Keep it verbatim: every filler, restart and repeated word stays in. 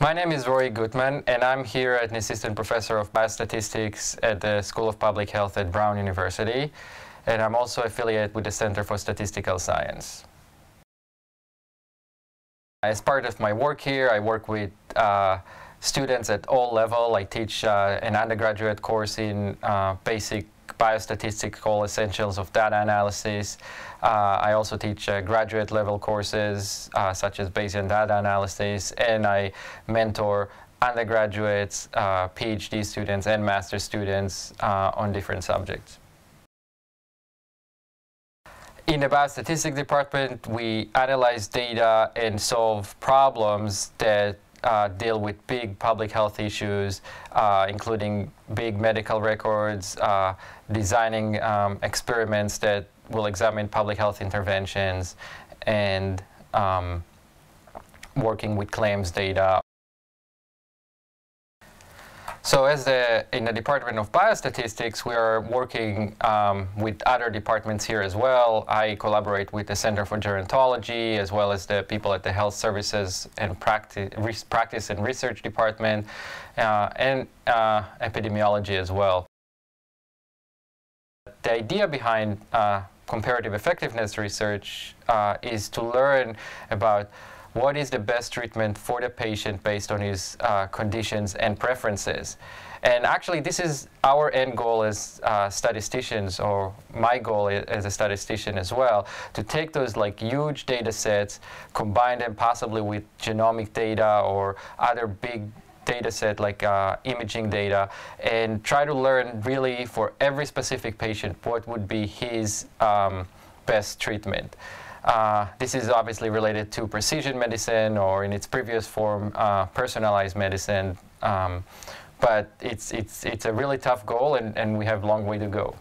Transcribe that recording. My name is Roee Gutman, and I'm here as an assistant professor of biostatistics at the School of Public Health at Brown University, and I'm also affiliated with the Center for Statistical Science. As part of my work here, I work with uh, students at all levels. I teach uh, an undergraduate course in uh, basic biostatistical essentials of data analysis. Uh, I also teach uh, graduate level courses uh, such as Bayesian data analysis, and I mentor undergraduates, uh, PhD students, and master's students uh, on different subjects. In the biostatistics department, we analyze data and solve problems that Uh, deal with big public health issues, uh, including big medical records, uh, designing um, experiments that will examine public health interventions, and um, working with claims data. So as the, in the Department of Biostatistics, we are working um, with other departments here as well. I collaborate with the Center for Gerontology, as well as the people at the Health Services and Practice, Practice and Research Department, uh, and uh, epidemiology as well. The idea behind uh, comparative effectiveness research uh, is to learn about what is the best treatment for the patient based on his uh, conditions and preferences. And actually, this is our end goal as uh, statisticians, or my goal as a statistician as well, to take those like huge data sets, combine them possibly with genomic data or other big data set like uh, imaging data, and try to learn really for every specific patient what would be his um, best treatment. Uh, this is obviously related to precision medicine, or in its previous form, uh, personalized medicine. Um, but it's, it's, it's a really tough goal, and, and we have a long way to go.